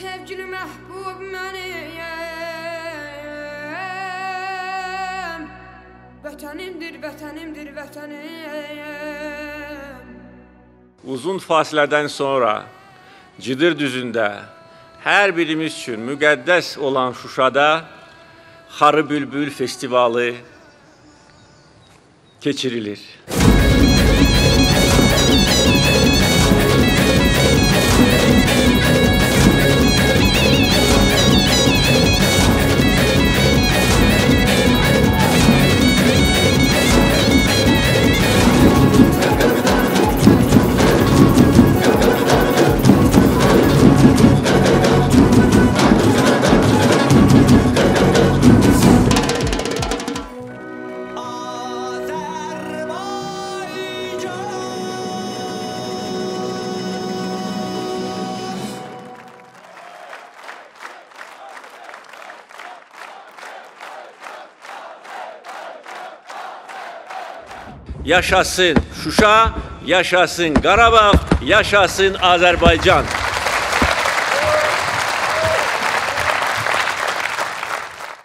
sevgili məhbub mənim, vətənimdir, vətənimdir, vətənim. Uzun fasilədən sonra Cıdır düzündə hər birimiz üçün müqəddəs olan Şuşada Xarı Bülbül Festivalı keçirilir. Yaşasın Şuşa, yaşasın Garabağ, yaşasın Azerbaycan.